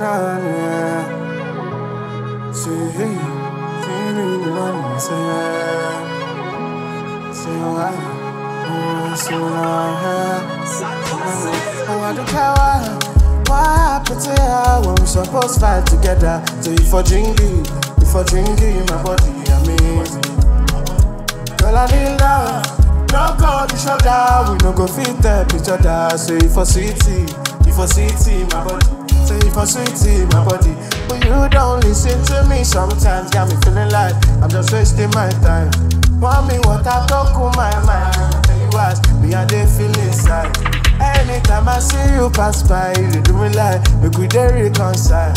na. Say hey, say na, say na, say na, say na. I want to cover. What happened to how I'm supposed to fight together? So if I drink it, my body amazing. Girl, I need love. No go to shoulder, we no go fit up each other. Say for sweet tea, for sweet tea, my body. Say for sweet tea, my body. But you don't listen to me. Sometimes got me feeling like I'm just wasting my time. Want me what I talk on my mind? Tell you what, me I dey feel inside. Anytime I see you pass by, you do me like make we dey reconcile.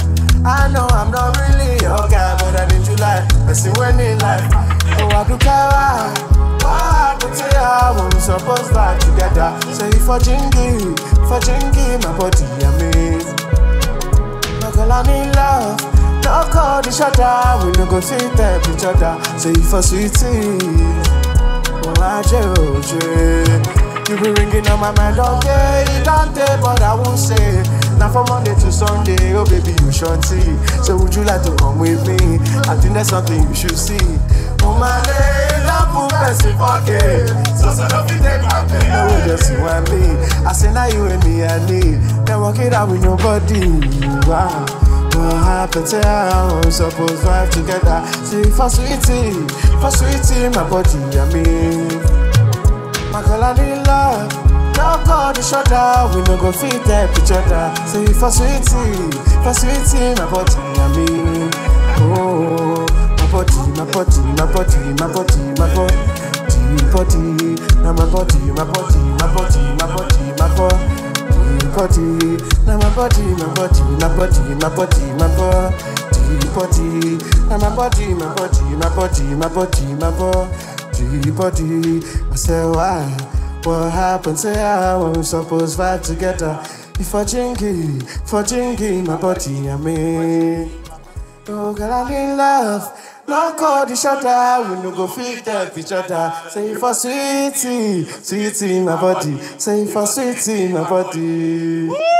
I know I'm not really your guy, but I need you like person when in life. Oh, I do care. I'm supposed to fight together. Say for jingy, my body amazed. No girl, I need love. No call each other, we no go fit up each other. Say for sweet tea, oh my Jojo. You be ringing on my mind all day, but I won't say. Now from Monday to Sunday, oh baby you shorty. So would you like to come with me? I think that's something you should see. Oh my day. I say now you and me and me. Then walk it out with your body. Wow, what happened to how I'm supposed to vibe together? See for sweet tea, my body and me. My girl, I need love. No call each other, we no go fit up each other. See for sweet tea, my body and me. Oh. My body, my body, my body, my body, my body, body, now my body, my body, my body, my body, my body, now my body, my body, my body, my body, my body, now my body, my body, my body, my body, my body. I say why? What happened to how we supposed to vibe together? If I jingy, for jingy, my body, I mean. Oh girl, I need love. No call each other, we no go fit up each other. Say for sweet tea, my body. Say for sweet tea, my body.